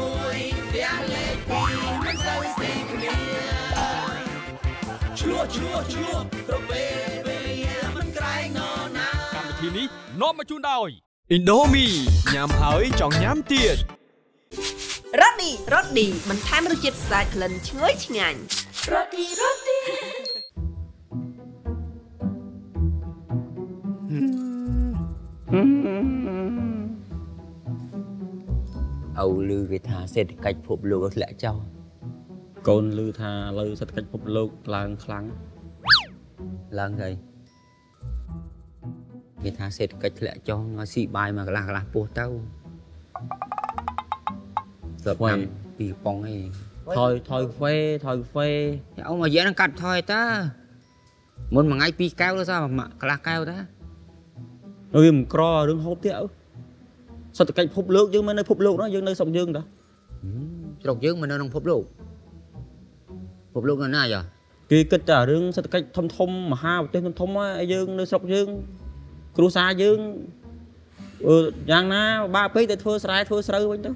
មួយព្រះលេខពីរមិនសូវស៊ីគ្នាឆ្លោះប្រពៃពេលយ៉ាងមិនក្រែងណោណាកម្មវិធីនេះនាំមកជូនដោយ Indomie ញ៉ាំហើយចង់ញ៉ាំទៀតរ៉ូឌីមិនថែមរសជាតិស្អាតក្លិនឈ្ងុយឆ្ងាញ់រ៉ូឌីអូលឺគេថាសេដ្ឋកិច្ចពិភពលោកធ្លាក់ចុះកូនលឺថាឥឡូវសេដ្ឋកិច្ចពិភពលោកឡើងខ្លាំងឡើងហើយគេថាសេដ្ឋកិច្ចធ្លាក់ចុះឲ្យស៊ីបាយមកកន្លះពោះទៅស្រាប់តាមពីប៉ុងឯងថយហ្វេអូមកយកនឹងកាត់ថយតាមុនមួយថ្ងៃ2កែវទៅសោះកន្លះកែវតាវាមិនក្ររឿងហូបទៀតអើសេដ្ឋកិច្ចភពលោកយើងមិននៅភពលោកនោះយើងនៅស្រុកយើងតាស្រុកយើងមិននៅក្នុងភពលោកនៅណាយ៉ាគេគិតតែរឿងសេដ្ឋកិច្ចធំមហាប្រទេសធំឲ្យយើងនៅស្រុកយើងគ្រួសារយើងយ៉ាងណាបាក់ពេកតែធ្វើស្រែធ្វើស្រូវវិញទៅ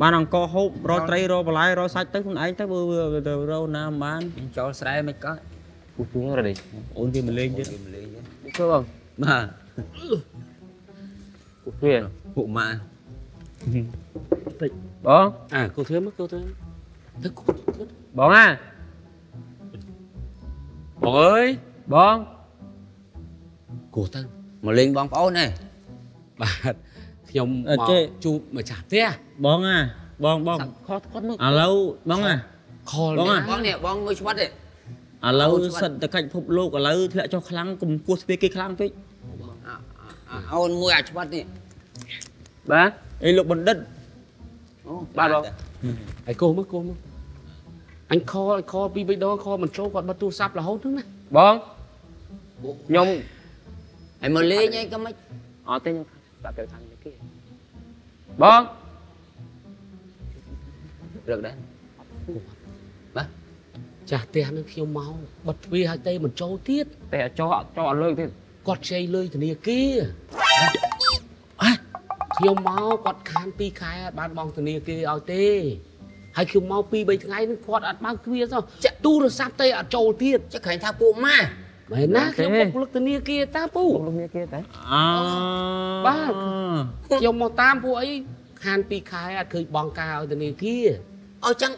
បានអង្គហូបរត់ត្រីរត់បន្លែរត់សាច់ទៅខ្លួនឯងទៅរកណាមិនបានចូលស្រែមិនក៏ពុះរត់ទេអូនវាមិនលេងទៀតធ្វើបងបាទគូធឿនពួកម៉ាតិចបងគូធឿនមកទៅគូបងបងអើយបងគូទៅមកលេងបងប្អូនឯងបាទខ្ញុំមកជួបម្ចាស់ផ្ទះបងបងខត់គាត់មកឥឡូវបងខលបងនេះបងងុយឆ្វាត់ទេឥឡូវសិទ្ធិកិច្ចភពលោកឥឡូវធ្លាក់ចុះខ្លាំងកុំគោះស្ពាយគេខ្លាំងពេកអូនមួយអាច្បាត់នេះបាទអីលោកបណ្ឌិតអូបាទបងហើយកោះមើលអញខលពីរបីដងខលមិនចូលគាត់បាត់ទូរស័ព្ទរហូតហ្នឹងណាបងខ្ញុំឲ្យមកលេងឯងក៏មិនអត់ទេខ្ញុំប្រាប់ទៅខាងនេះគេបងរឹកដែរបាទចាស់ផ្ទះនឹងខ្ញុំមកបិទទ្វារឲ្យតែមិនចូលទៀតតែចោះអត់លើកទៀតគាត់ជ័យលុយធនាគារខ្ញុំមកគាត់ខាន2ខែអត់បានបង់ធនាគារឲ្យទេហើយខ្ញុំមក2 3ថ្ងៃនឹងគាត់អត់បើកទ្វារសោះចាក់ទូរស័ព្ទតែអត់ចូលទៀតចាក់ក្រែងថាពួកម៉ាមែនណាខ្ញុំមកលឹកធនាគារតាពូលឹកធនាគារតាបាទខ្ញុំមកតាមពួកអីខាន2ខែអត់ឃើញបង់ការឲ្យធនាគារអញ្ចឹង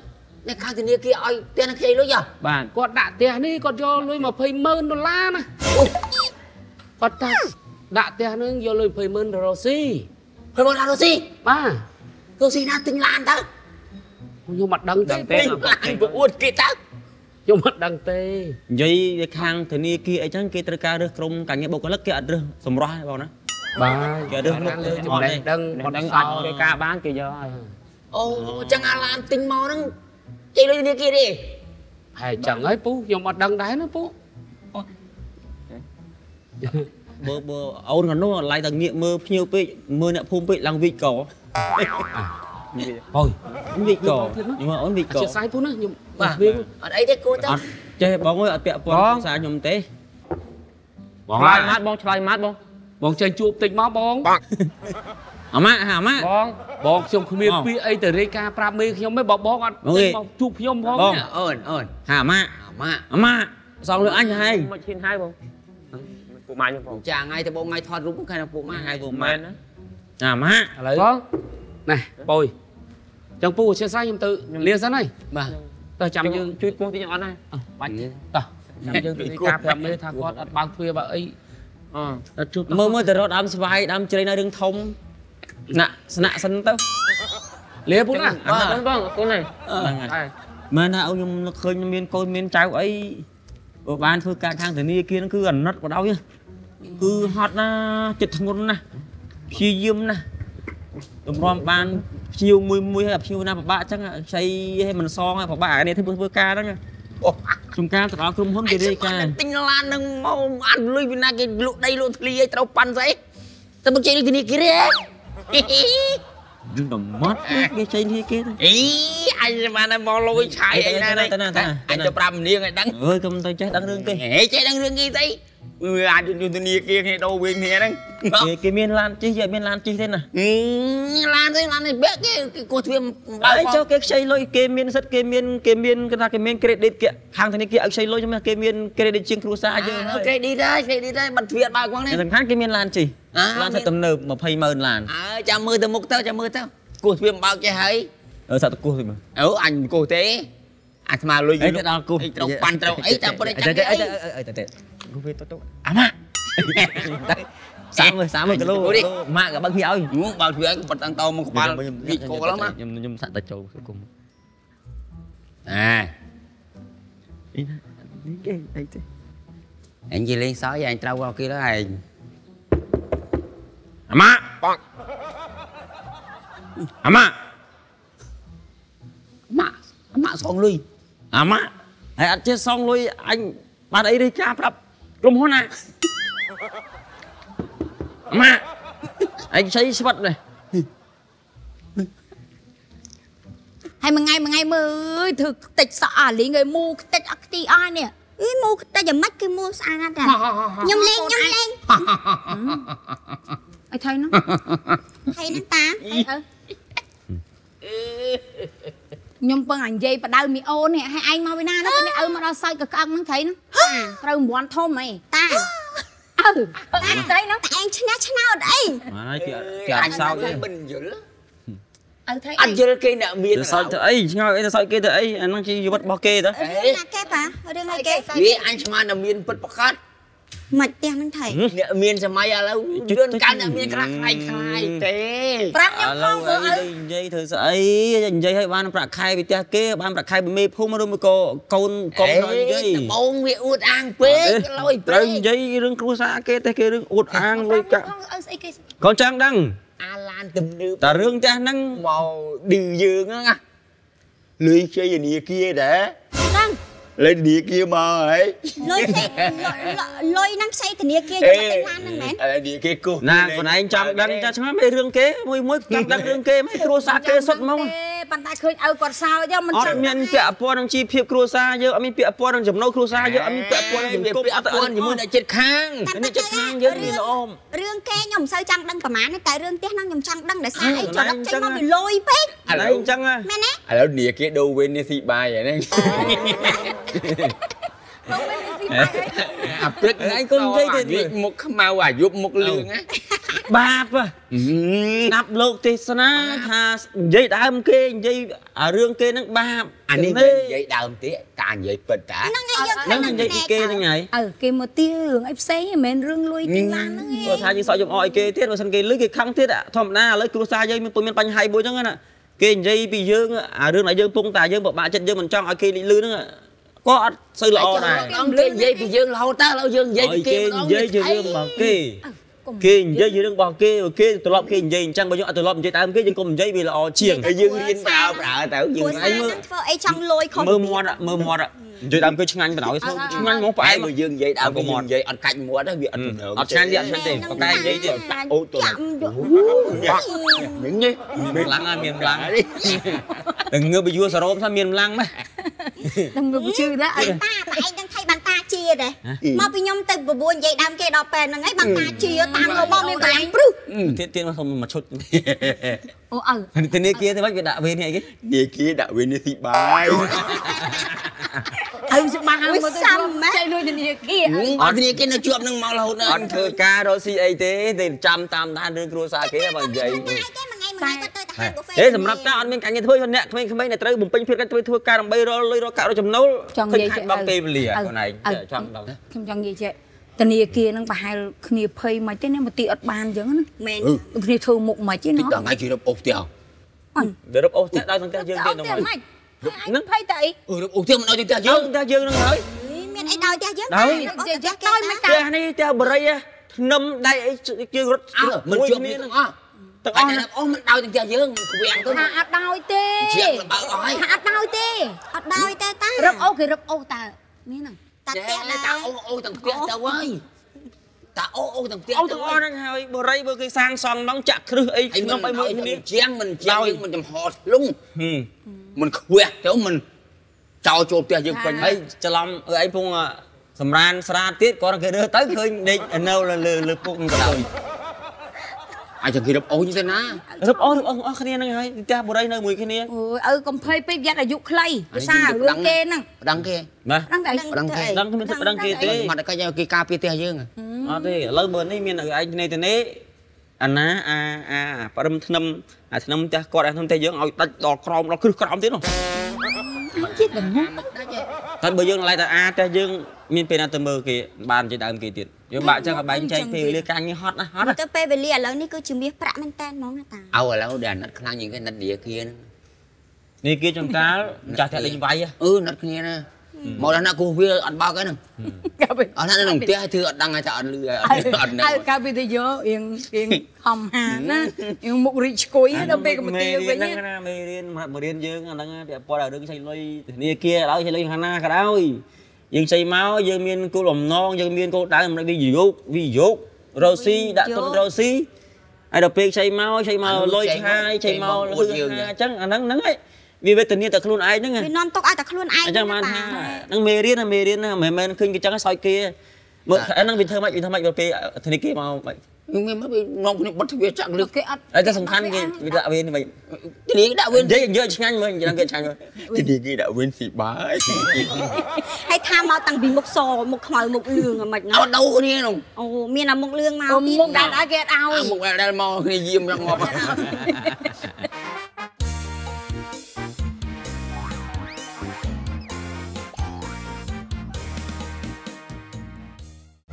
អ្នកខាងធនាគារឲ្យផ្ទះនឹងខ្ចីលុយហ៎បាទគាត់ដាក់ផ្ទះនេះគាត់យកលុយ$20,000ណាគាត់ថាដាក់ផ្ទះនឹងយកលុយ$20,000$20,000រ៉ូស៊ីបាទរ៉ូស៊ីណាទិញឡានទៅខ្ញុំមិនដឹងទេប្រអួតគេទៅខ្ញុំមិនដឹងទេនិយាយខាងធនាគារអីចឹងគេត្រូវការរើសក្រុមការងារបុគ្គលិកគេអត់រើសសម្រស់ទេបងណាបាទគេរើសមុខទេមិនដឹងអាចធ្វើការបានគេយកហើយអូចឹងអាឡានទិញមកហ្នឹងជ័យលុយធនាគារទេហើយចឹងហើយពូខ្ញុំអត់ដឹងដែរណាពូបើអូនក្នុងនោះឡាយតែងាកមើលភ្ញៀវពេកមើលអ្នកភូមិពេកឡើងវិកកអូយវិកកខ្ញុំអូនវិកកអត់ចេះសាយពូណាខ្ញុំបាទអត់អីទេគូតាអត់ចេះបងអើយអត់ពាក់ព័ន្ធភាសាខ្ញុំទេបងឆ្លើយម៉ាត់បងចេញជួបតិចមកបងអាម៉ាក់បងខ្ញុំគ្មានពាក្យអីទៅរាយការប្រាប់មេខ្ញុំទេបងអត់ទេមកជួបខ្ញុំផងបងអូនអាម៉ាក់សងលើអញហែងមកឈានហៅបងពូម៉ាខ្ញុំផងចាថ្ងៃទៅបងថ្ងៃថតរូបគេថាពូម៉ាហើយពូម៉ែនណាម៉ាឥឡូវបងណែបយអញ្ចឹងពូអធិស្ឋានខ្ញុំទៅលាសិនហើយបាទតោះចាំយើងជួយពោះតិចអត់ណាបាច់តោះចាំយើងទៅនេះការប្រាប់មើលថាគាត់អត់បើកទ្វារបើអីអត់ជួបមើលទៅរត់ដើមស្វាយដើមជ្រៃនៅរឿងធំណាក់ស្នាក់សិនទៅលាពូណាបងអរគុណហើយមែនថាអូនខ្ញុំនឹកឃើញមានកូនមានចៅអីបើបានធ្វើការខាងធនាគារហ្នឹងគឺអាណិតបដ ôi គឺហត់ណាចិត្តធ្ងន់ណាព្យាយាមណាតម្រាំបានភ្ញៀវមួយហើយភ្ញៀវណាពិបាកអញ្ចឹងចៃឲ្យមិនសងឲ្យពិបាកអានេះធ្វើការហ្នឹងអូសំការទៅដល់ក្រុមហ៊ុនគេរាយការណ៍ទិញឡានហ្នឹងមកអត់លុយពីណាគេលក់ដីលក់ធ្លីឲ្យត្រូវប៉ាន់ស្អីតែមកចៃលុយធនាគារហ៎យំដល់ម៉ាត់គេចៃធនាគារអីអ ai mà nó mò lôi xài vậy này anh cho trăm niên này đắng ơi không tôi chết đắng rương kia hễ chết đắng rương kia tí người ai cho tôi nia kia hay đâu quyền nè đắng cái miên lan chi vậy miên lan chi thế nè lan thế lan này biết cái cô thêm đấy cho cái xây lôi cái miên rất cái miên cái là cái miên credit kia hàng thế này kia xây lôi cho mà cái miên credit chiên cua xa chứ credit đấy bật việt bài quăng này thằng khác cái miên lan chi lan sẽ tầm nợ mà pay mờn lan chào mưa từ mục tao chào mưa tao cô thêm bao cái hay ở sao cô mà ở anh cô thế anh mà lôi cái đó cô trong bàn trâu ấy tao có đấy cô về tôi má sáng rồi cái lô mạ cả băng hiệu ơi muốn bao chuyện vật ăn tàu mà có ba bị cô lắm á nhưng sẵn ta trâu cùng à anh gì lên sói anh trâu vào kia đó anh má con má xong lui má anh chết xong lui anh bà ấy đi cha pháp lùm hôn à má anh xây vật này hay mà ngày mới thực tịch sợ à lý người mua tịch ác ti ai nè ý mua ta giờ mất cái mua sang ra nhung lên ai thấy nó hay nó ta nhung bưng ảnh dây và đau mi ô nè hay anh mau bên na nó bên ơi mà đau sai cực ăn nó thấy nó à tao muốn thôm mày ta ừ thấy nó tại anh chán đây mà anh sao vậy bình dữ thấy anh dơ kia nợ miên sao thấy ngay sao kia thấy anh đang chi vật bao kê đó đừng ai kê anh mà nợ miên vật bạc cát mạch tiền đang thấy nợ miên sao mai lâu đơn can nợ miên khai thế prang nhau không vậy vậy thử vậy vậy hay ban prang khai bị tia kê ban prang khai bị mê phun mà đôi mươi con nói vậy bông bị uất ăn pé lôi pé vậy rừng cua sa kê thế kê rừng uất ăn lôi cả con trang đăng Alan tùm nữ ta rương cha nâng màu điều dương á lưới chơi về đĩa kia để nâng lên đĩa kia mà ấy lôi nâng xây cái đĩa kia cho mà tên Lan nâng mến là đĩa kia cô nà còn anh chạm đăng cha chẳng mấy rương kế mùi chạm đăng rương kế mấy cua xa kê xuất mông bạn ta khơi áo còn sao chứ mình chẳng nhận pẹo po đang chi phép cua xa chứ mình pẹo po đang chấm nấu cua xa chứ mình pẹo po đang chấm cua ta ăn gì mà lại chết khang nó chết khang chứ mình ôm riêng kê nhom sao chăng đăng cả má nó tại riêng tiếc năng nhom chăng đăng để sai cho đất chanh nó bị lôi bết à đấy chăng à mẹ nè à đó đĩa kia đâu bên si bài vậy đấy đâu bên si bài đấy à biết ngay con dây thì một màu à giúp một lượng á ba à nạp lộc thì na tha dây đam kê dây à riêng kê nó ba anh đi dây đam tí càng dây bật cả nó dây kê như này ở kê một tí hưởng ép xe mền riêng lui kinh lan nó nghe tha như sợi dòng oi kê thiết mà sân kê lưới kê khăng thiết ạ thòm na lưới cua xa dây mình tôi miên bánh hay bôi chứ ngân ạ kê dây bị dương à riêng lại dương tung tài dương bộ bạn chân dương mình trong ở kê đi lưới nữa có xây lò này dây bị dương lâu ta lâu dương dây kê dây dương mà kê kê dây dưới đường bò kê tụi lọp kê dây chẳng bao nhiêu tụi lọp dây tám kê nhưng còn dây bị lò chiềng cái dương liên vào cả tao dương anh mơ mọt ạ dây tám kê chăng anh mà nói chăng anh muốn phải mà dương dây tám còn mòn dây ăn cạnh mua đó bị ăn ăn tiền còn cái dây thì ô tụi những gì miền lăng đi đừng ngơ bị vua sờ rôm sao miền lăng đấy đừng ngơ bị chư đó anh ta tại anh đang thay bàn ta chia đấy mà bị nhom từ buồn dây tám kê đọp bèn là ngay bàn ta chia tam ngô bom miền lăng tiền mà không một chút ô tiền này kia thì bác bị đạo viên này cái địa kia đạo viên này thì bài ừ sao mà hăng mà chơi nuôi tiền này kia ở tiền này kia nó chuột nâng mau là hụt anh thưa ca đó si ấy thế thì trăm tam đan đưa cua xa kia bằng vậy thế thì mình ta ăn bên cạnh như thôi nè không mấy này tới bùng pin phết cái thôi ca đồng bay rồi lấy rồi cạo rồi chấm nấu trong vậy chị băng tê lìa con này trong đâu không trong gì chị tên này kia nó phải hai kia phơi mà thế nên mà tiệt bàn giống nó mẹ kia thưa mục mà chứ nó cái chuyện đập ốp tiêu để đập ốp tiêu đau thằng ta dương tiền đâu mày nó phơi tại đập ốp tiêu mà đau ta dương nó nói miền ấy đau ta dương đấy tôi mới ta này ta bơi á nằm đây ấy dương rất mình chuyện miền á tao anh đập ốp mình đau ta dương quen tôi hạt đau tê hạt đau tê ta đập ốp kì đập ốp ta miền nào ta tẹt là tao ô thằng tẹt tao ơi ta ô thằng tiếc ô thằng đang hơi bờ rây bờ cây sang son nóng chặt cứ ấy nó phải mượn đi chém mình làm họ lung mình quẹt cháu mình trao chộp tiền dừng quanh ấy cho lòng ở ấy phong sầm ran sra tiếc có cái đứa tới khơi định nâu là lừa cung rồi ai chẳng khi đập ô như thế ná đập ô ông cái này này ta bờ rây nơi mùi cái này công phê pep giặt là dụ clay sao lương kê năng đăng kê mà đăng kê thế mà cái gì cái capi thế chứ à thế lâu bữa nay miền ở anh này thế này anh á phải đâm thâm ta coi anh thâm thế dương ở đặt đò crom nó cứ crom thế luôn chết đừng nhá thật bữa dương lại tại a thế dương miền tây nam mơ kì bàn chỉ đạm kì tiền rồi bạn chắc là bánh chay phì lia canh như hot á hot á cái pe về lia lớn ní cứ chừng biết prạ men tan món ta ao rồi lâu đèn nát khang những cái nát đĩa kia nữa ní kia trong cá chả thể linh vay á nát kia nè màu đàn cô vía ăn bao cái nè ở đây đồng tiền thì ăn đăng ai chả lừa ăn này cá vịt thì dở yên hầm hàn á yên mục rich cối á đâu về cái một tiêu vậy nhé mày điên dương đang để bỏ đầu đừng xây lôi ní kia đó xây lôi hana cả đâu dương xây máu dương miên cô lồng non dương miên cô đá mình ví dụ Rosie đã tuân Rosie ai đọc việc xây máu lôi hai xây máu lôi hai chắc ăn nắng ấy vì vậy tình yêu ta luôn ai nữa nghe vì non tóc ai ta luôn ai chắc mà năng mê riết nè mày khinh cái trắng soi kia một anh năng bị thơm mạnh vào pe thì này kia màu vậy nhưng em mới bị non bị bắt về chặn được cái ắt ấy ta sòng khăn kia bị đạo viên vậy thì đạo viên dễ nhanh mình đang cái chàng rồi thì kia đạo viên xì bá hay tham mau tăng vì một sò một hỏi một lường mà mệt nó đâu nè không ồ miền là một lường màu một đàn đã ghét ao một đàn mò thì diêm ra ngọt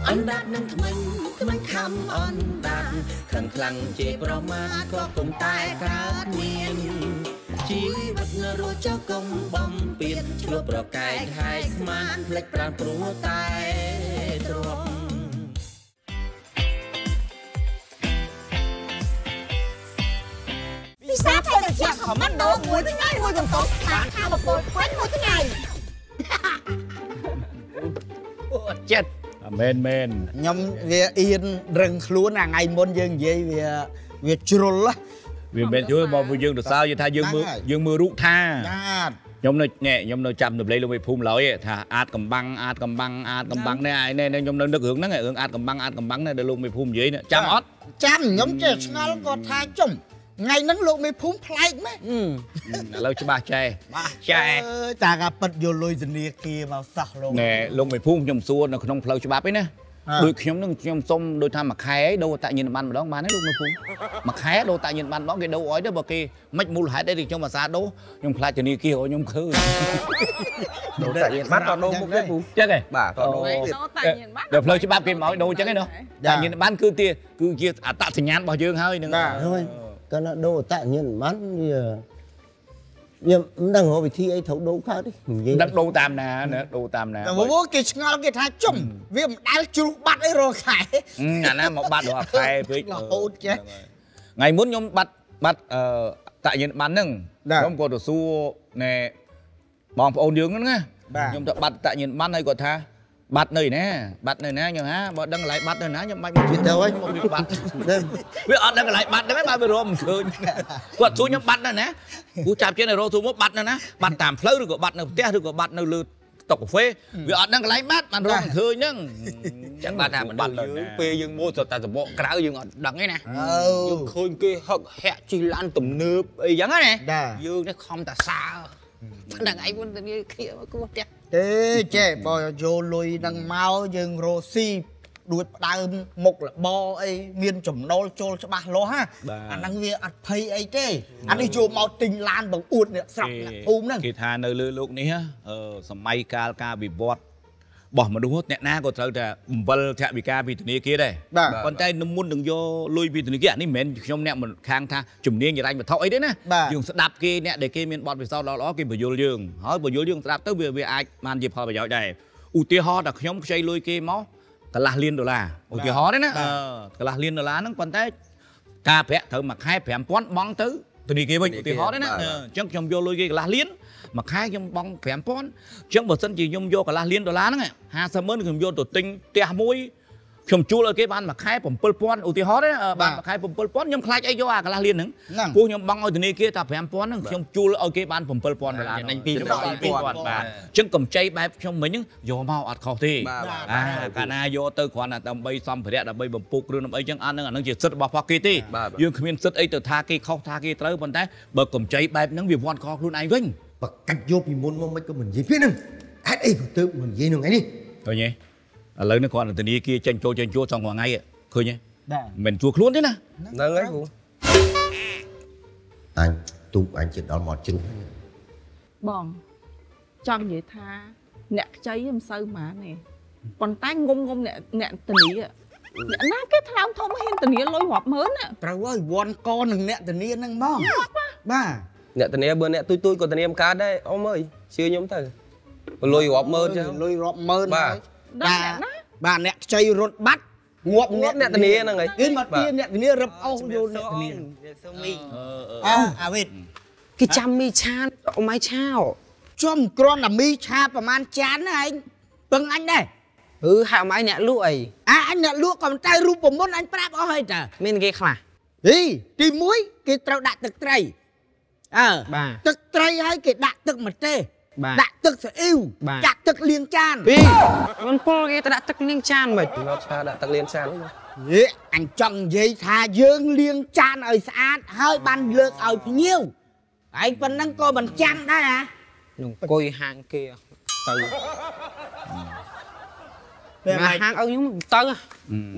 anh đạt nâng mình khăm anh đạt khẩn khăng chế bờ má có cùng tai khát miên chỉ vật ngờ rồi cho công bông biệt chúa bờ cài hai man lệch bàn prú tai trộm vì sao phải được chạm khỏi mắt đó muối với ngay muối gần tối sáng thao một bột quét muối thế này chết men nhóm về yên rừng luôn là ngày môn dương về về trul á về bên dưới mà vừa dương được sao vậy tha dương mưa rút tha nhóm nơi nhẹ nhóm nơi chậm được lấy luôn về phun lối thà ad cầm băng này ai này nhóm nơi nước hướng nó này hướng ad cầm băng này để luôn về phun dưới nữa chăm nhóm trẻ nó có tha chung ngày nắng luôn về phun plei mấy lâu cho ba chè ta gặp bật vô lôi dân địa kia vào sạc luôn nè luôn về phun trong xua nó không lâu cho ba ấy nè đôi khi nhóm sông đôi tham mặc khai ấy đâu tại nhìn bàn đó bán ấy luôn về phun mặc khai đâu tại nhìn bàn đó cái đâu ói đó bờ kia mạch mù hải đây thì trong mà xa đố nhóm plei trên đi kia rồi nhóm khơi đâu tại nhìn mắt còn đâu một cái phun chắc này bà còn đâu được lâu cho ba kia mọi đâu chắc ấy nữa tại nhìn bán cứ tia cứ kia à tạ thành nhãn bảo dương hơi nữa cái nó đô tại nhiên mắn như đang ngồi vị thi ấy thấu đấu khác đấy đang đô tam nè bố kia ngon kia thái chung vì đã chụp bắt ấy rồi khai là một bắt rồi khai với ngày muốn nhóm bắt tại nhiên bắn nưng không có đồ su nè bỏng ôn dướng nữa nghe nhóm bắt tại nhiên bắn này của tha bắt này nè nhưng hả bọn đang lại bắt rồi nè nhưng mạnh chuyện đâu ấy bắt biết ở đang lại bắt đấy mấy ba mươi rồi thôi quật xuống nhóm bắt này nè cú chạm trên này rồi thôi mốt bắt này nè bắt tạm phơi được của bắt nào té được của bắt nào lừa tộc phê vì ở đang lại bắt mà rồi thôi nhá chẳng bắt nào mình bắt rồi phê dương mua rồi ta tập bộ cá dương ở đằng ấy nè dương khơi kia hận hẹ chi lan tụm nướp ấy giống này dương nó không ta xa đằng ấy muốn đi kia cứ bắt té thế chế bò vô lùi đằng máu dương Rosie đuổi đau một là bò ấy miên chủng nô chôn cho ba lô ha anh đang việc ăn thấy ấy thế anh đi chùa màu tình lan bằng uột nữa sọc ôm nè kỳ thà nơi lư lục ní ha sầm mai ca bị bọt bỏ mà đúng hết nẹt na của tao là vần chạy bị ca bị từ này kia đây còn tay nó muốn đừng vô lùi bị từ này kia anh mến trong nẹt một khang tha chủng niên người anh mà thọ ấy đấy nè dùng đạp kia nẹt để kia miên bọt về sau đó kia bờ vô giường hỏi bờ vô giường đạp tới về ai màn dịp họ phải giỏi đây u tia ho đặc nhóm chơi lùi kia máu cả là liên đô la u tia ho đấy nè cả là liên đô la nó còn tay ca phe thử mặc hai phe quấn bóng tứ từ này kia mình u tia ho đấy nè trong trong vô lùi kia là liên mà khai trong bóng phèm pon trong một sân chỉ nhung vô cả là liên đô la nữa nghe hà sớm hơn vô tổ tinh tia mũi Chúng chú là cái ban mà khai bổng Pol Pot, ưu hot đấy, ban mà khai bổng Pol Pot, nhóm khai chạy vô à, cái là liền nứng. Cô nhóm băng ở từ này kia ta phải ăn Pot nứng, chúng chú là ở cái ban bổng Pol Pot là anh Pi và chúng cầm chạy bài trong mấy những vô mau ăn khẩu thì, cả na vô tới khoản là tầm bay xong phải đấy là bay bổng Pol rồi nằm ấy chẳng ăn nữa nó chỉ sứt bọc phao kia thì, nhưng khi mình sứt ấy từ tha kia khâu tha kia tới bên đấy, bờ cầm chạy bài nứng việc quan kho luôn ai vinh, và cách vô thì muốn mong mấy cái mình gì biết nưng, hết ấy từ mình gì nưng ấy đi, thôi nhé. Lớn nó còn là từ đi kia chanh chua xong vào ngay ạ, khơi nhé. Mình chuộc luôn thế nè. Nâng ấy cũng. Anh, tụi anh chỉ đón mọt chân. Bọn, chọn vậy tha, nẹ cháy em sơ mà nè. Còn tay ngông nẹ từ đi ạ. Nẹ nát cái thao thông hên từ đi lôi hộp mớn ạ. Trời ơi, bọn con đừng nẹ từ đi nâng bò. Ba. Nẹ từ đi bữa nẹ tui còn từ đi em cá đấy, ông ơi. Chưa nhóm thầy. Lôi hộp mớn chứ. Lôi hộp mớn đấy. Bà nè chơi rốt bắt ngọt ngọt nè tía nè người yên mà tía nè tía rập ông vô nè tía à biết cái chăm mi chan ông mai chao cho một con là mi cha và man chán anh bằng anh đây hả mai nè lụi à anh nè lụi còn tay rùm của mốt anh prap ở hơi trời mình cái khả đi tìm muối cái trâu đặt tật tray bà tật tray hay cái đặt tật mật tê đã tức phải yêu, đã tức liên chan. Vì con cô kia ta đã tức liên chan mệt. Nó xa đã tức liên chan đúng không? Dễ, anh chồng dây thà dương liên chan ở xa hơi ban lượt ở nhiều. Anh vẫn đang coi bằng chan đấy hả? Nùng coi hàng kia từ. Mà hàng ông giống tớ,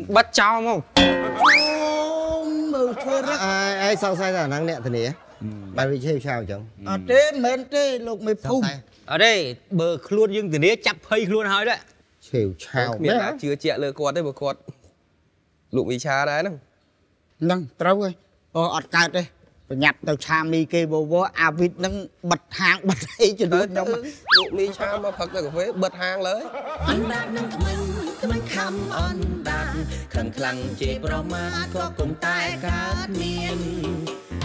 bắt cháu không? Ôm mờ thơ rất. Ai sao sai ra năng nẹn thế này? Bạn bị chơi sao chẳng? Ở trên mến trên lục mày phun. Ở đây bờ luôn nhưng từ nế chắp hay luôn hơi đấy. Chiều chào biết là chưa chẹt lừa quạt đấy mà quạt lục bị cha đấy nâng. Nâng trâu ơi, ọt cài đây. Nhặt tàu cha mi kê bố bố à vịt nâng bật hàng bật ấy cho nó nhông. Lục bị cha mà phật được với bật hàng lấy. Anh đã nâng mình khăm on đàn khẩn khăng chế bờ má có cùng tai cá miên.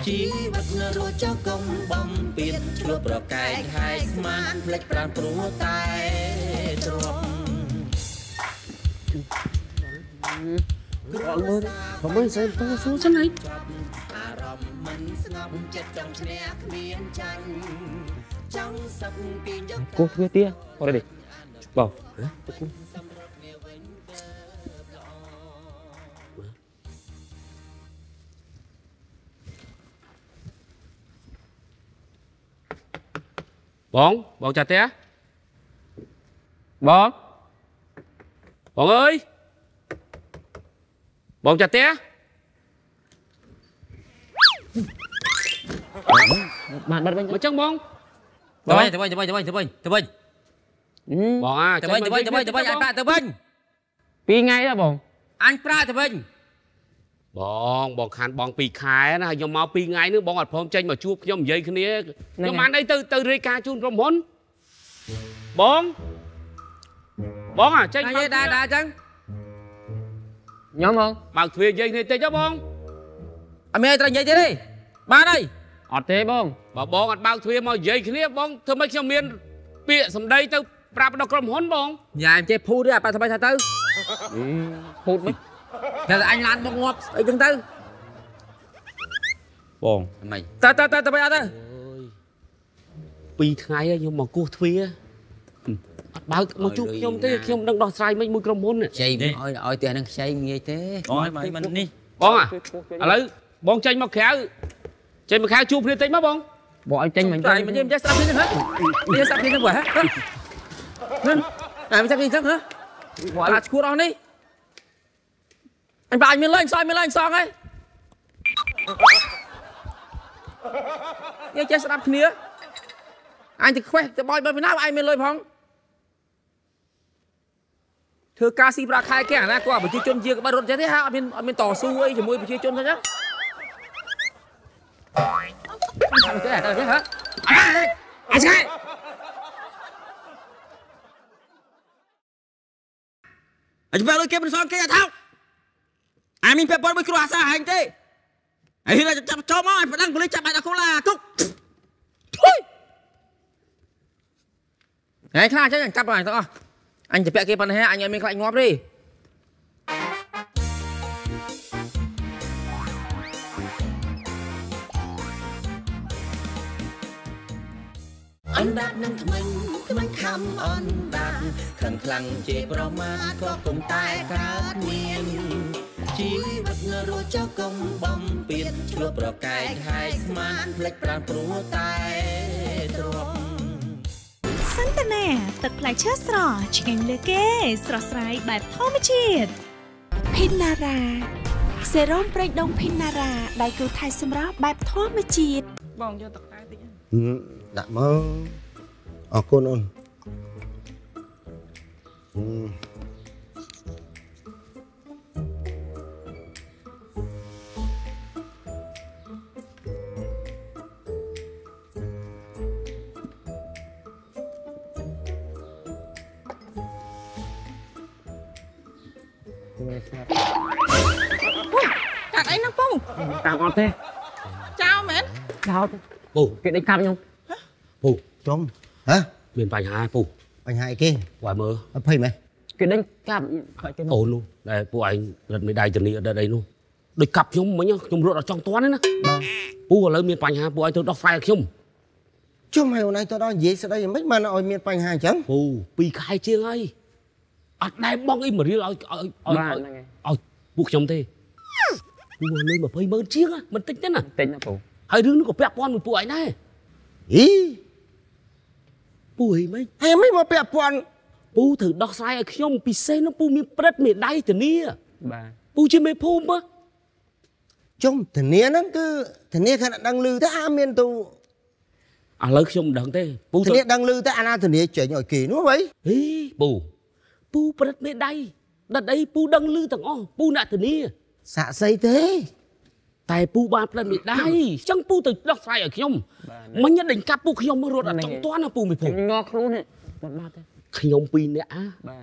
Chỉ vật nợ đua cho công bông biệt chúa bọc cái hai màn lệch bàn prú tay trông không ơi sao tôi xuống chân này cô kia tia qua đây đi bảo bọn chà té bọn ơi bọn chà té bạn chân bọn tụi mình bọn à tụi mình anh pra tụi mình pi ngay đó bọn anh pra tụi mình bọn khán bọn pi khai nó nhom máu pi ngay nữa bọn ọt phong tranh mà chua nhom dây cái này nhom ăn đây từ từ reka chun rom hôn bọn à tranh ai đa chăng nhom không bảo thuê dây này tới cho bọn anh mày tranh dây thế đi ba đây ọt thế bọn ọt bảo thuê mà dây cái này bọn thưa mấy nhom miên bịa sầm đây từ prap đọc rom hôn bọn nhà em chơi phu đấy à ba thằng bay thằng tư phu mấy giờ anh lan bông ngọc ấy tương tư bông mày ta bây giờ pi thái nhưng mà cô thuê báo một chút không thế không đang đo sai mấy mươi km bốn này ơi tiền đang say nghe thế ôi mày mình đi bông à lấy bông chanh mà khéo chụp lên tính má bông bỏ anh chanh mình tay mình đem sắp hết đi sắp hết hết này mình sắp hết hết gọi là cua đó đi anh bà mình lên xong ấy nghe chơi sập kia anh thì khoe thì bòi bơi với nào anh mình lên phong thưa ca sĩ ra khai kẻ này qua buổi chiều chôn chia các bạn rốt chết thế ha mình tỏ su ấy chỉ mui buổi chiều chôn thôi nhá anh thế này đâu thế hả anh sai anh vào đôi kia mình xong kia thao anh mình phải bơi với cửa sao hành thế anh hiện là cho món anh phải đăng clip chặt bài đã không là cúc thôi này khác chắc chẳng chặt bài tao anh chỉ bẹ kia phần hè anh em mình lại ngóp đi. anh đáp nâng mình khăm ơn đà khăn khăn chế bảo mát có cùng tai khát nguyên chỉ vật ngờ đua cho công bông biệt chúa bảo cài hai mát lệch bàn prú tai trộm สันตนาตะไคร้เชื้อสรอชิเกนเลเกสรอสรายแบบธรรมชาติបងយកទឹកតែតិចដាក់មើអរគុណអូនតាមកអត់ទេ Chào mến. Chào. Bù, cái đánh cam nhau. Bù, trông. Hả? Mình bánh hai, Bù. Bánh hai kia. Quả mơ. Phây mày. Cái đánh cam phải cái ổn luôn. Đây, Bù anh lật mấy đài trần lý ở đây luôn. Đôi cặp chung mấy nhá, chung rượt ở trong toán đấy nè. Bù ở lấy miền bánh hai, Bù anh tôi đọc phai không? Chứ mày hôm nay tôi đo dễ sẽ đây mấy mà nó ở miền bánh hai chẳng. Bù, bị khai chiêng ấy. Ở đây bóng im mà riêng ở Bù chồng thế. Bù lấy mà phây mơ chiếc á, mình tích thế nè. Tính nè, hai đứa nó có bẹp bọn một bụi này. Ý bụi mấy hay mấy mà bẹp bọn bụi thử đọc sai ở khi ông bị xe nó bụi miếng bật miệng đáy từ nia bà bụi chưa mê phôm á trong từ nia nó cứ từ nia khả năng đang lư tới amen tu à lớn khi ông đằng thế bụi từ nia đang lư tới ana từ nia chảy nhồi kỳ nữa vậy ý bụi bụi bật miệng đáy đặt đây bụi đang lư thằng o bụi nạ từ nia xạ xây thế tại pu ba lần bị đai chẳng pu từ đọc sai ở khiom mà nhất định cặp pu khiom mới rốt ở trong toán là pu mình phải ngọc luôn đấy khiom pin đã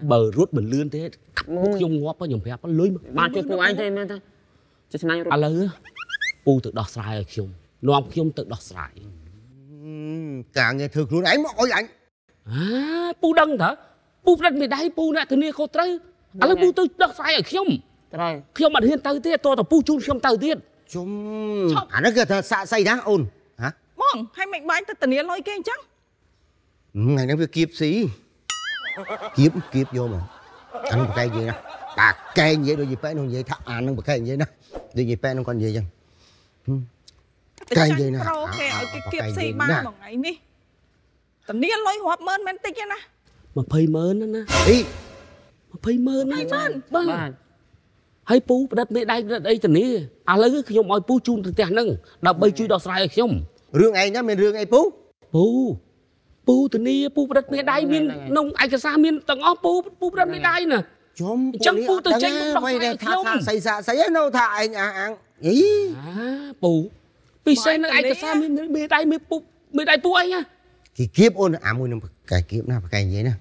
bờ rốt mình lươn thế cặp pu khiom ngọc có nhom phép nó lưới mà cho pu anh thế mà thôi cho sanh rốt à lứ pu từ đọc sai ở khiom nòng khiom từ đọc sai cả nghe thường luôn ấy mà ôi anh à pu đăng thở pu lần bị đai pu nè thứ này cô tới à lứ pu từ đọc sai ở khiom khiom mà hiện tới thế tôi tập pu chun khiom tới thế chúng à nó kìa xạ say đá ồn hả mong hay mạnh bánh ta tình yên lôi kênh chắc ngày nó việc kiếp xí kiếp kiếp vô mà anh một cây gì nè bà cây vậy đôi gì bé nó vậy thằng à nó một cây vậy nè đôi gì bé nó còn gì chăng cây gì nè ở cái kiếp xí ba một ngày đi tình yên lôi hộp mơn mến tích nè mà phây mơn nó nè ý mà phây mơn nó nè hay pú đất mẹ đây đây từ ní à lấy cái nhom pú chun từ tiền nâng đào bay chui đào sài không riêng ai nhá miền riêng ai pú pú pú từ ní pú đất mẹ đây miền nông ai cả xa miền tầng ó pú pú đất mẹ đây nè chẳng pú từ tranh đào sài không xây xạ xây hết đâu thà anh à ý pú vì xây nó ai cả xa miền mẹ đây pú anh nhá thì kiếp ôn à mui nó cài kiếp nào cài gì nè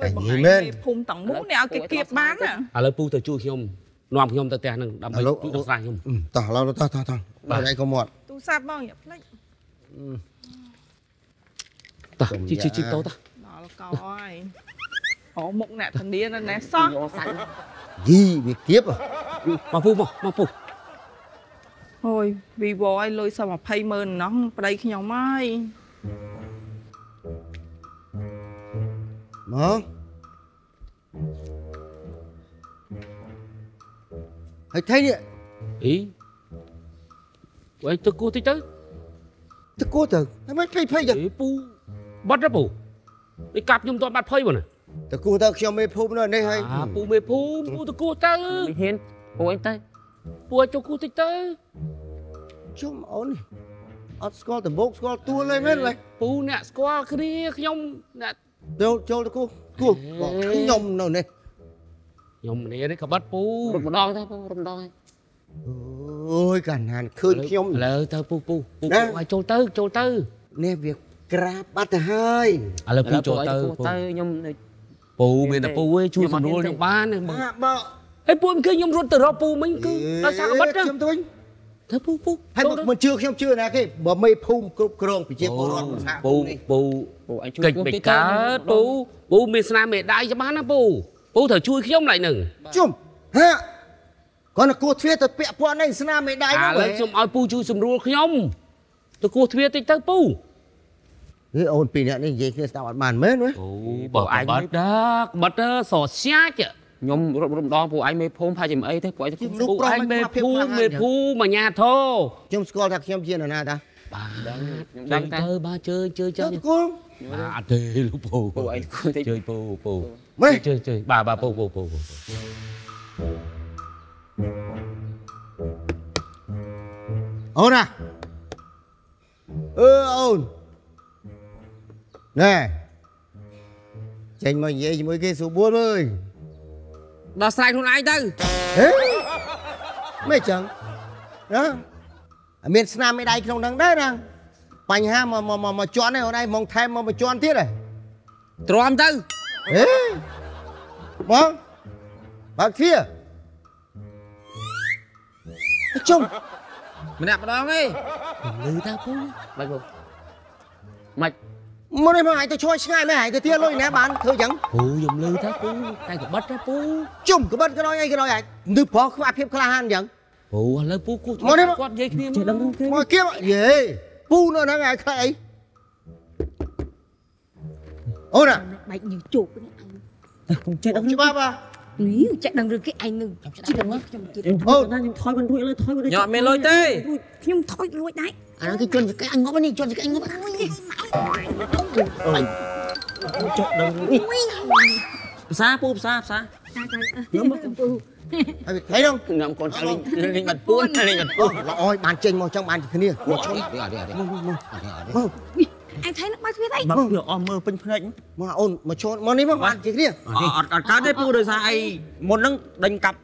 cài gì men phun tầng mũ nè cái kiếp bán à à lấy pú từ chui không nằm khi ông ta tè nâng đâm bay chút đọc sai không? Tỏ lâu tao bà đây có một tu sạp mong nhập lấy tao chị tao đó là coi ổ mục nè thằng điên nó nè xót gì việc kiếp à mà phu thôi vì bố ai lôi sao mà pay mơn nó ở đây khi nhau mai mơ thấy đi ý vậy tôi cố tí tới tôi cố từ mấy phây phây vậy pu bắt ra pu đi cặp nhung toàn bắt phây mà nè tôi cố tao cho mê phum nữa đây hay pu mê phum tôi cố tao hiền pu anh tới pu anh cho cố tí tới chôm ổn ớt score từ bốc score tua lên hết này pu nè score cái đi nhung nè đâu cho tôi cố bỏ cái nhung nào này nhom này đấy cả bắt pu rụm đo thôi rụm đo ôi cản hàn khơi nhom lỡ tao pu ai trôi tơ nè việc grab bắt hai à lỡ pu trôi tơ nhom pu bên là pu ấy chui vào trong ba này bợ ấy pu kia nhom run từ đó pu mình cứ tao sao bắt chứ tao pu hay mà chưa nè cái bờ mây phum krong bị chết bờ run sao pu anh chui bị cá pu miền nam miền đại cho bán á pu bố thở chui khi ông lại nừng chum hả con là cô thuyết tôi bẹo bọn anh xem mày đại đâu vậy à lấy chum ao pu chui sum rùa khi ông tôi cô thuyết tôi tới pu Ôn pin này dễ cái tao màn mến nữa. Bộ anh bật đó sò xá chứ. Nhóm đó bộ anh mê phôm pha chìm ấy thế bộ anh mê phu mà nhà thô. Nhóm school thật nhóm chia nào ta. Đang chơi ba chơi. Bà tê lúc phù. Chơi phù. Chơi bà phù. Ôn à. Ôn. Nè chênh mà dễ với cái số 4 ơi. Đó sai luôn ai tư. Ê mấy chẳng. Đó miền Nam mấy đây không đang đấy nè. Bánh ha mà chọn này hôm nay mong thêm mà chọn tiết này. Trộm tư. Ê bóng bác phía chung. Mình nạp vào đó nghe. Mình ta phú mạch bộ. Mạch mà đây mà hãy tôi cho ngay mấy hãy tôi tia lôi nè bạn thưa chẳng. Pú dùng lư tháp pú, tay của bớt đó pú. Chùm của bớt cái nói ngay cái nói hãy. Nư phó không áp hiếp khá hàn chẳng. Pú lấy pú cú cho nó quát dây kia. Mà kia mọi gì. Pú nó ngay khá ấy. Ôi nè. Bạch như chuột cái này. Không chết ông chứ ba ba. Lý chạy đằng rồi cái anh nè. Chị đằng đó. Ôi. Thôi con đuổi thôi con. Nhọt mẹ lôi tê. Nhưng thôi lôi đấy. À nó cái chuyện cái anh ngó bên đi chuyện cái anh ngó bên. Chọc đừng đi. Xa púp xa. Thấy không? Ngậm con cá linh mặt buôn, linh mặt buôn. Ôi bàn chênh màu trong bàn thì kia. Anh thấy nó bao nhiêu đấy? Bấm được om mơ bên phênh. Mà ôn mà cho mà đấy mà bàn thì kia. Ở cá đấy púp đời xa ai một nâng đánh cặp.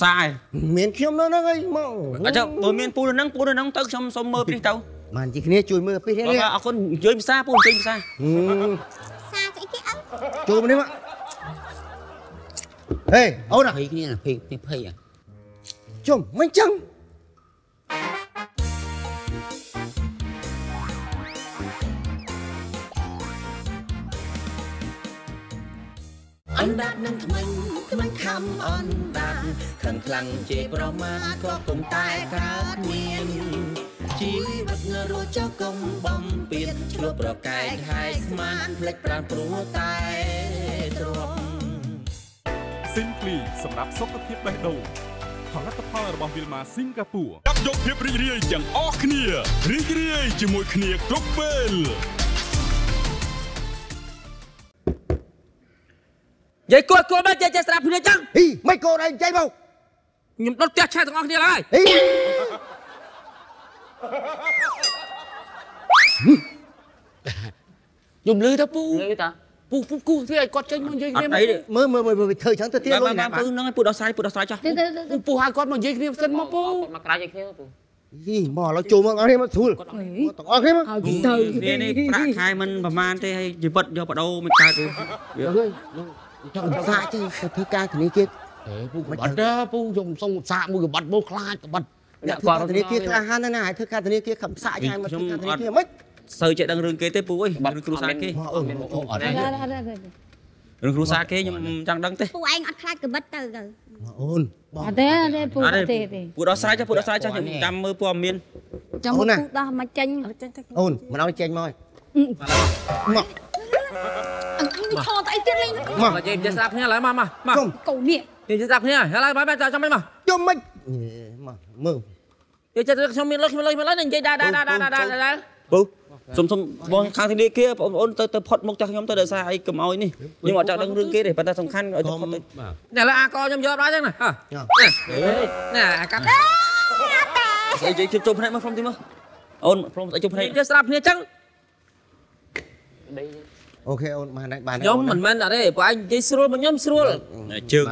Sai. Miền khiêm nó ngay mà. Cái chợ bờ miền pú nó nắng tới trong sông mơ đi tàu. Mà chỉ kia chui mưa pí thế đấy. À con chơi xa pú chơi xa. Xa cái kia ấm. Chui đấy mà. Ê, ấu nào. Pí kia là pí à. Chôm, mình chăng. Anh đã nâng mình. Mình khám ơn ta khẳng khẳng chế bảo mát có cùng tai khát miên. Chí vật ngờ rô cho công bóng biết chúa bảo cái hai mát lệch bàn bố tai trộm. Simply sẵn đáp sốc các thiết bày đầu. Hãy subscribe cho kênh Ghiền Mì Gõ để không bỏ lỡ những video hấp dẫn. Vậy cô bắt chạy chạy sạp như thế chăng? Ý, mấy cô này chạy bầu. Nhưng nó tiếc chạy thằng ngọt như thế này. Ý. Dùng lưới ta pú. Lưới ta? Pú, thế này con chênh mong dây kia mà. Mới thời chẳng tôi tiếc luôn nè. Pú đó xoay cho. Pú hai con mong dây kia sân mong pú. Mà cái dây kia pú. Ý, bỏ nó trốn mong ngọt thêm á. Xui rồi. Tỏ ngọt thêm á. Nên đây, bạc hai mình bà man thế hay dì vật vô bà đâu mình chạy. Chọn ra chứ, thứ ca thì kia. Thế, bật đó, dùng xong một xạ, mùi bật, bố khai, bật. Thứ ca thì kia, là hắn này này, thứ ca thì kia khẩm xạ cho ai mà thứ ca thì kia mất. Sơ chạy đang rừng kế tới bố ấy, rừng khu xa kia. Ở đây. Rừng khu xa kia nhưng chẳng đăng tới. Bố anh ọt khai cứ bật tờ rồi. Ôn. Ở đây, bố đó sai cho, nhưng trăm mơ bố ở miên. Trong bố đó mà chanh. Ôn, mà nó chanh môi. Mọc. Anh thò tay tiết lên. Mà chị em sạp nha lại mà. Cậu miệng. Chị em sạp nha, lại bái bái cho mấy mà. Cho mấy. Mơ. Chị em sạp miệng lối nên chị đá. Bố. Xong bọn khang thì đi kia, bọn tôi phọt mục cho nhóm tôi đợi xa ai cầm ôi nè. Nhưng mà cho đăng rương kia để bà ta xong khăn. Này là à co nhóm giọt đó chứ nè. Nè, cắt. Chị em chụp này mà phong tí mơ. Ôn, phong tí chụp này. Chị em sạp nha chăng. Ok, bà này nhóm mình men ở đây, bọn anh chơi srol, bọn nhóm srol. Trường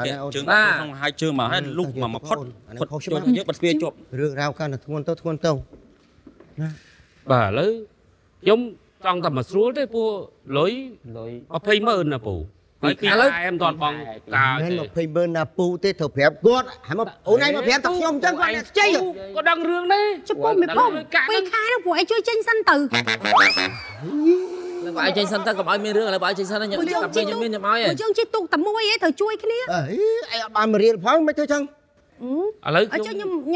ta không hai trường mà hết lúc mà phốt cho nhớ bật kia chụp. Rượu rau can là thuôn tâu. Bà lấy giống trong tầm mà srol đấy pua lối. Ở phê mơn là pù. Ở kia em toàn bằng cà. Nên mà phê mơn là pù tê thở phép gót. Ở này mà phép thật nhóm chân gọi là chơi. Có đăng rương đấy. Chứ pô mệt không? Quay khai đâu của anh chơi chênh sanh tử. Bà ai trên sân ta gặp ai miên rương là bà ai trên sân ta nhận gặp miên ai. Bà chương chi tục tầm môi ấy thờ chui cái này. Ấy, ai bà mà riêng phóng mấy thưa chăng. Ừ. À, lấy chứ nhưng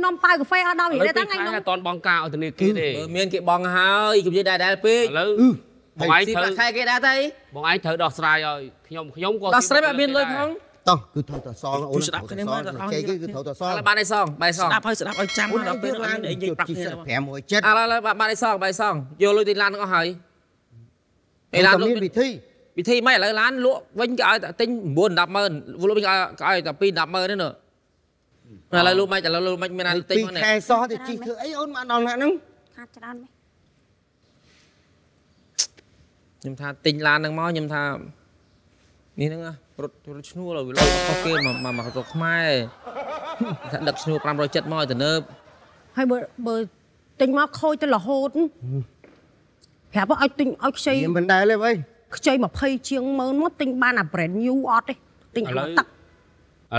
năm tay cà phê ở đâu vậy? Tán anh toàn bong cao từ này kia đi. Miên cái bong hơi cũng như đài đài pí. Ừ. Bọn anh thử khai cái đá thấy. Bọn anh thử đọt sài rồi. Nhóm qua. Đọt sài bạn miên lên không? Tông cứ thâu tờ son nó ổn. Cái cứ thâu tờ son. Là bạn đây son, bài son. Đạp hơi sẽ đạp hơi trăm đạp pí rồi để gì bạc thì khỏe mồi chết. À là bạn đây son, bài son. Vô lôi tin lan có hỏi. Thì lan lôi bị thi. Bị thi mấy là lan lụa vinh cái tính buồn đạp mơn. Vô lôi cái đạp pí đạp mơn nữa nữa. Là lời luôn mày trả lời luôn mày mày là tinh con này. Khe so thì chỉ thử ấy ôn mà đòn lại núng. Nhưng tha tinh lan đang máu nhưng tha ní núng á. Rốt rốt snua rồi ok mà rốt mai. Thật đập snua pram rồi chết moi từ nơi. Hay bờ tinh máu khôi tên là hốt. Hẹp á ai tinh ai xây. Điểm vấn đề lên vậy. Xây mà phơi chiêng mơn mất tinh ban là brand new art đấy. Tinh áo tắc. À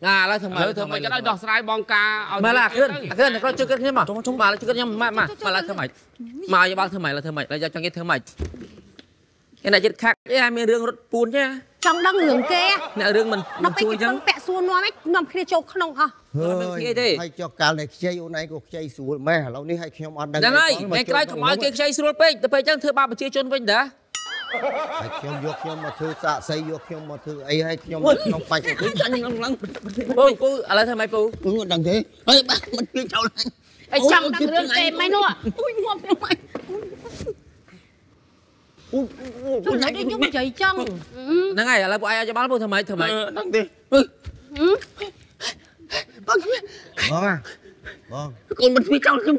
à là thằng mày cái đó đọt sài bong ca mà là cái này nó chưa kết nhưng mà chúng mà là chưa kết nhưng mà là thằng mày mà bao thằng mày là do trong cái này chết khác cái em đường rất buồn chứ trong đăng hưởng kê này đường mình chui chứ bẹ xuống nó mấy nằm kia chọc không hả hay cho cá này chơi hôm nay cuộc chơi xuống mẹ lâu nay hay không ăn đang ơi ngày cái thằng mày chơi xuống pe chẳng thưa ba mà chơi chôn vinh đã ai khiêm vô khiêm mà thư xạ xây vô khiêm mà thư ấy hay khiêm không phải à lại thằng mày phu đằng thế ấy bác mình cứ chào lại ấy chăm đằng lương kèm mày nữa ui mồm mày ui lại đi nhúng chảy chân nãy ngày lại bộ ai cho báo phu thằng mày đằng thế bông còn mình cứ chào khiêm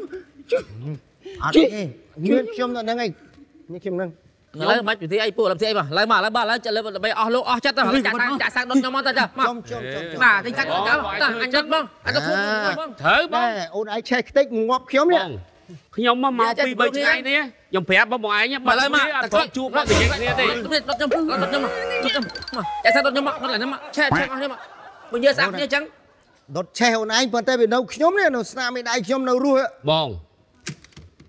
à đấy nguyên khiêm là nãy ngày như khiêm năng lấy máy chủ thế ai phụ làm thế ai mà lấy ba lấy bây ó lô ó chết ta chả sang đốt nhóm ta chả mà thì chắc anh chết bông anh có bông thử bông ôn ai che tích ngọc khiếm nè nhóm mà mau phi bơi ngay nè nhóm phép bông bọn ai nhá mà lấy mà ta chụp nó thì nè đi đốt nhóm mà chả sang đốt nhóm mà nó lại nhóm mà che nó đi mà mình nhớ sáng nhớ trắng đốt che ôn ai phần tay bị đâu nhóm nè nó sao mình đại nhóm đâu ruột bông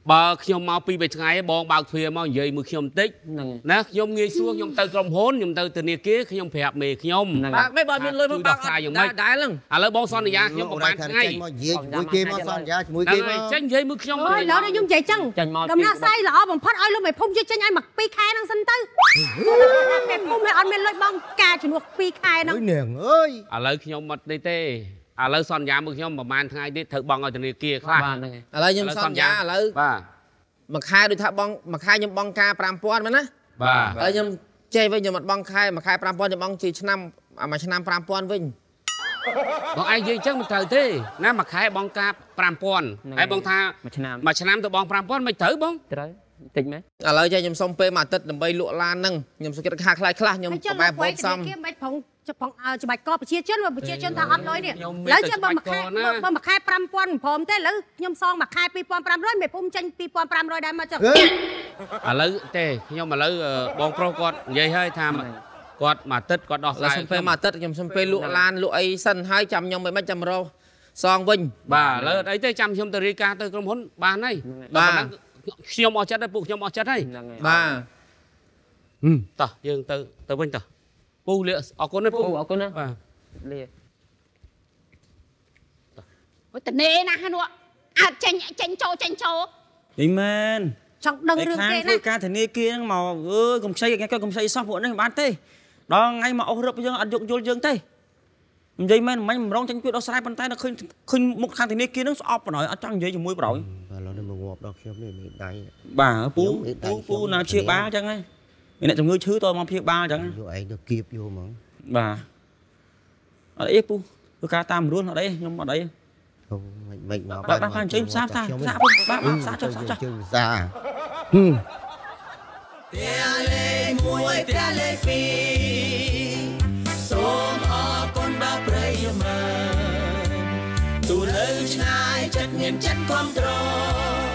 bà khiêm mau pi về ngày bong bạc thuê mau về mười khiêm tích nè khiêm nghe xuống khiêm từ cầm hốn khiêm từ này kia khiêm phẹp mì khiêm bạc mấy bà miền lơi bạc xài dùng mấy đái lăng à lơi bong son này ra khiêm bọc bàn ngay mùi kia bong son ra mùi kia tranh về mười khiêm rồi lỡ đây nhung chạy chân đầm na sai lỡ bằng phát ơi lỡ mày phun cho tranh ai mặc pi khai năng sinh tư mày phun mày ăn mày lơi bong cà chỉ nuột pi khai năng nền ơi à lơi khiêm mật đi tê à lỡ son giá mực nhom mà man thằng ai đi thợ bong ở từ này kia khác à lỡ nhom son giá lỡ mà khai đôi thợ bong mà khai nhom bong ca pram pon mà nè à lỡ nhom chơi với nhom mặt bong khai mà khai pram pon nhom bong chỉ năm mà năm pram pon vinh bọn ai gì chắc một thời thế nãy mà khai bong ca pram pon ai bong tha mà năm tụi bong pram pon mày thử bong tính mấy à lỡ chơi nhom xong pe mà tết đầm bay lụa lan nâng nhom số cái khai khai khai nhom bay bong xong cho bài co chia chân thằng ăn lối nè lấy cho bơm khai pram pon phom thế lấy nhom song mà khai pi pon pram lối mày phun tranh pi pon pram lối đây mà chơi à lấy thế nhưng mà lấy bong pro cọt vậy hơi tham cọt mà tết cọt đỏ là sâm mà tết nhom sâm phê lụa lan lụa ấy sân 200 nhom 1700 rô song vinh bà lấy ấy tới trăm nhom từ rica tới công huấn bàn này bà nhom ở chết đây buộc nhom ở chết đây bà tờ dương từ từ vinh tờ pù lệ ở con đấy pù ở con đấy lệ ôi tận nề na hả nọ à tranh châu hình men trong đằng đường kia này ca thằng này kia màu cùng xây cái coi cùng xây xong bọn này bán thế đó ngay mà ông rập dương ăn dụng vô dương thế vậy men mấy mình rong tranh quyết đó sai bàn tay nó khơi một thằng này kia nó ọp vào nói ở trong dưới mũi vào rồi nó đừng ngộp đâu khiêm này mình đánh bà pù nào chia ba chăng ấy mình lại trồng ngư chứ tôi mong phía ba chẳng rồi anh được kịp vô mà bà ở đấy pu tôi ca tam luôn ở đấy nhưng mà đấy không mình mà bác anh chơi sao ta sao cho sao cho niềm chânความตรอ